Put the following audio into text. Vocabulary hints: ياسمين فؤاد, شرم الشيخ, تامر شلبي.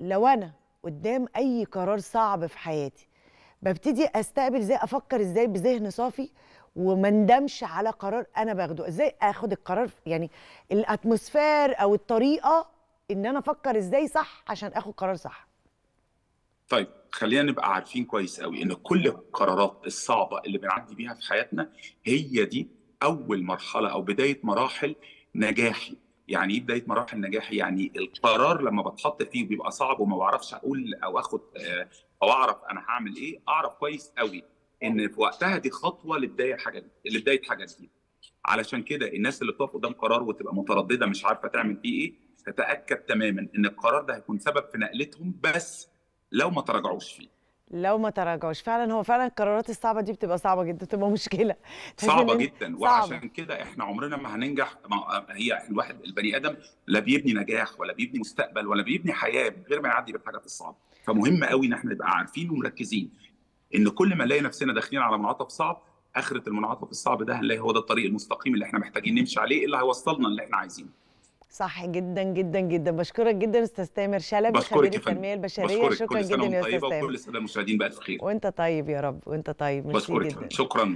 لو انا قدام اي قرار صعب في حياتي ببتدي استقبل ازاي، افكر ازاي بذهن صافي وما اندمش على قرار انا باخده، ازاي اخد القرار، يعني الاتموسفير او الطريقه ان انا افكر ازاي صح عشان اخد قرار صح. طيب خلينا نبقى عارفين كويس قوي ان كل القرارات الصعبه اللي بنعدي بيها في حياتنا هي دي اول مرحله او بدايه مراحل نجاحي. يعني ايه بدايه مراحل نجاحي؟ يعني القرار لما بتحط فيه بيبقى صعب وما بعرفش اقول او اخد او اعرف انا هعمل ايه، اعرف كويس قوي ان في وقتها دي خطوه لبدايه حاجه دي. لبدايه حاجه جديده. علشان كده الناس اللي بتقف قدام قرار وتبقى متردده مش عارفه تعمل فيه ايه، تتاكد تماما ان القرار ده هيكون سبب في نقلتهم بس لو ما تراجعوش فيه. لو ما تراجعوش فعلا، هو فعلا القرارات الصعبه دي بتبقى صعبه جدا، بتبقى مشكله صعبه جدا. وعشان كده احنا عمرنا ما هننجح. هي الواحد البني ادم لا بيبني نجاح ولا بيبني مستقبل ولا بيبني حياه غير ما يعدي بالحاجات الصعبه. فمهم قوي ان احنا نبقى عارفين ومركزين ان كل ما نلاقي نفسنا داخلين على منعطف صعب، اخره المنعطف الصعب ده هنلاقي هو ده الطريق المستقيم اللي احنا محتاجين نمشي عليه، اللي هيوصلنا اللي احنا عايزينه. صح جدا جدا جدا. بشكرك جدا استاذ تامر شلبي خبير التنميه البشريه. شكرا جدا يا استاذ تامر. بشكرك كل سنه وانتم طيبه وكل الساده المشاهدين بألف خير. وانت طيب يا رب، وانت طيب. ميرسي جدا. بشكرك، شكرا.